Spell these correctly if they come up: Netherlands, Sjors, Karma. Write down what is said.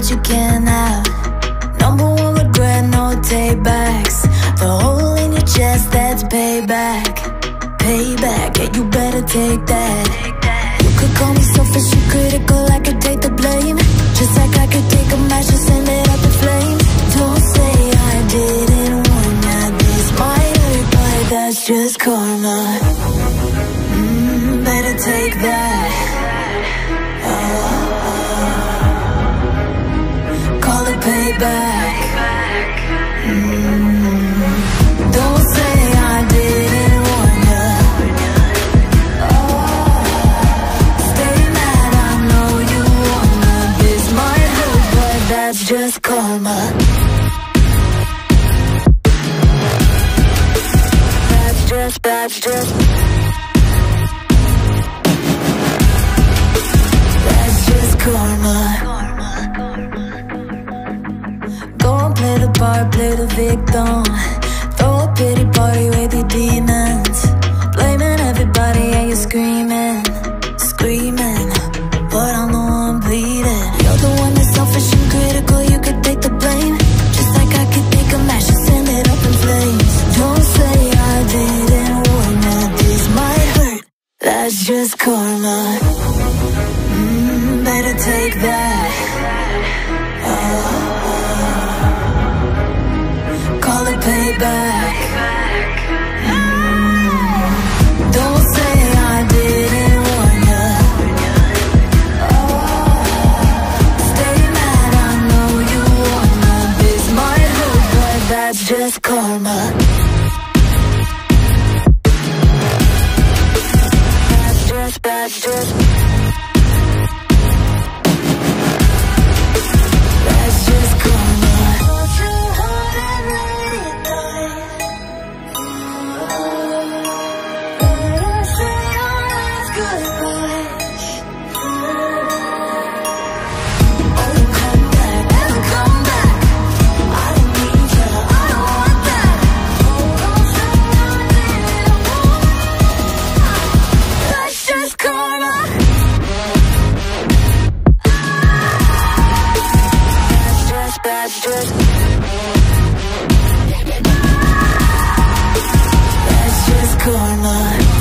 what you can have. Number one regret, no takebacks. The hole in your chest, that's payback. Payback, yeah, you better take that. You could call me selfish, you critical, I could take the blame. Just like I could take a match and send it up in flames. Don't say I didn't want that. This might hurt, but that's just karma. Better take that. Call it payback. Don't say I didn't want ya. Stay mad, I know you wanna. This might hurt, but that's just karma. That's just karma. Go and play the part, play the victim. Throw a pity party with your demons. Blaming everybody and you're screaming, screaming. But I'm the one bleeding. You're the one that's selfish and critical, you could take the blame. Just like I could take a match and send it up in flames. Don't say I didn't warn ya. This might hurt, that's just karma. Better take that. Call it payback. Don't say I didn't warn ya. Stay mad, I know you wanna. This might hurt, but that's just karma. That's just karma.